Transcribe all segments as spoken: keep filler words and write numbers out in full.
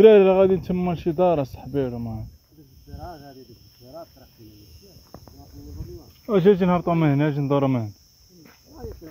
الدراري غادي تما لشي دار اصاحبي ولا ما عرفت. الدراري غادي ديك الدراري ترقينا بزاف. واش اجي نهبطوا من هنا اجي ندوروا من هنا. شوف هاي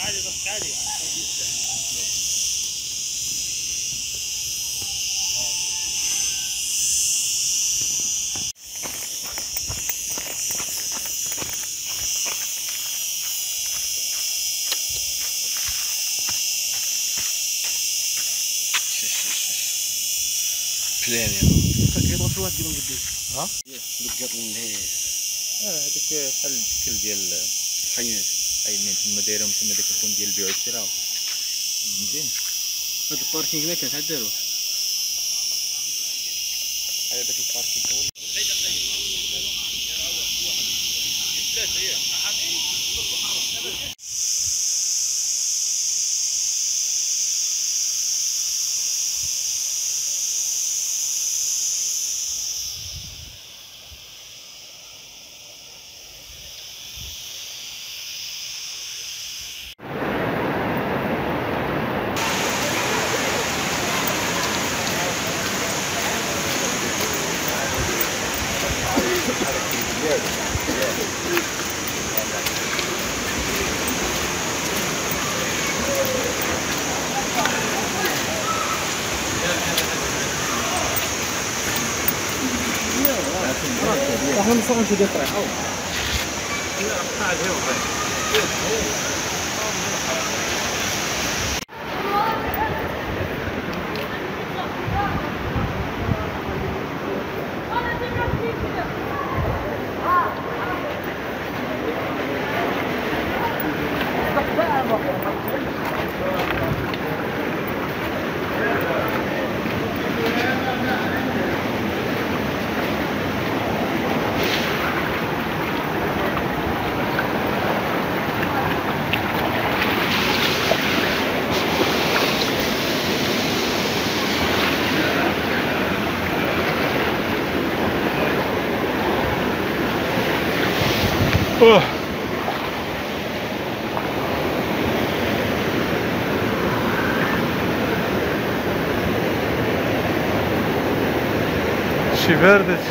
عالي بلان يا شو واحد ها؟ هذاك بحال الشكل ديال الحيوانات ايمن تما دايرهم تما داك الخوم ديال البيع والشراء مزيان. هاد الباركينغ ما كانت عاد داروه على داك الباركينغ هو احنا نصوروا شي ديال الطريق. Oh. She heard it.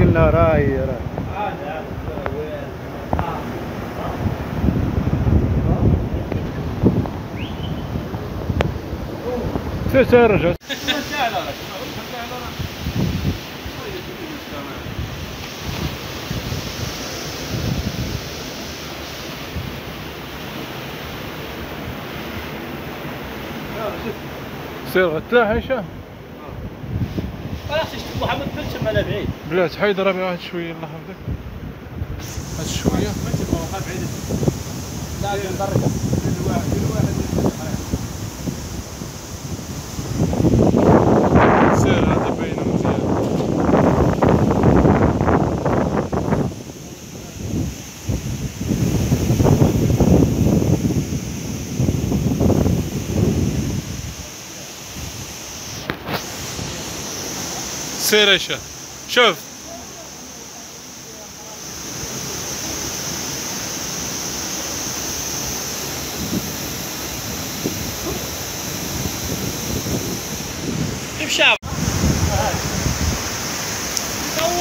قلنا راي راي سير رجع سير غتلاح عيشة محمد تلتم على بعيد بلات حيد ربي واحد شويه الله يحفظك هاد شويه ما تبقى بعيد لا كنضرك الواحد الواحد سير هذا باينه مزيان سير ايشا شوف امشي طول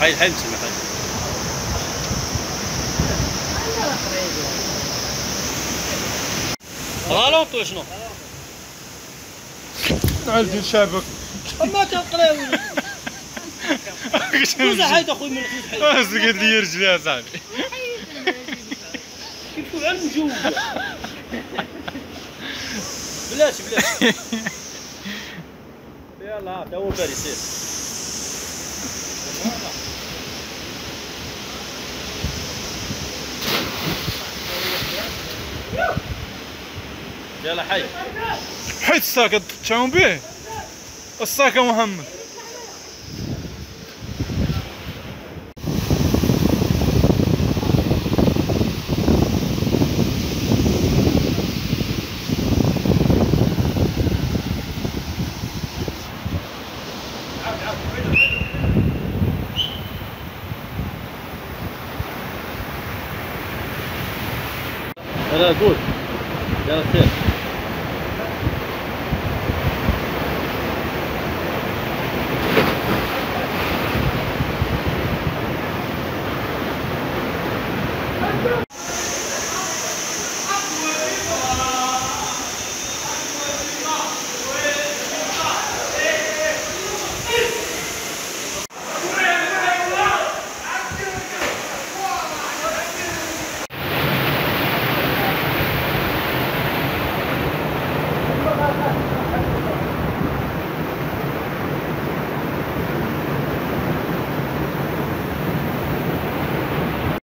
هاي الحين سمعت غلط ولا شنو عالجي الشابك ما كنقراو وزا حيد اخويا من الحيد اصدق قد لي رجلي يا صاحبي كيفكم على المجوب بلاش بلاش يلا هذا هو باريسير يلا حي حيت الساكة تشاوم به الساكة محمد هذا جود يلا سير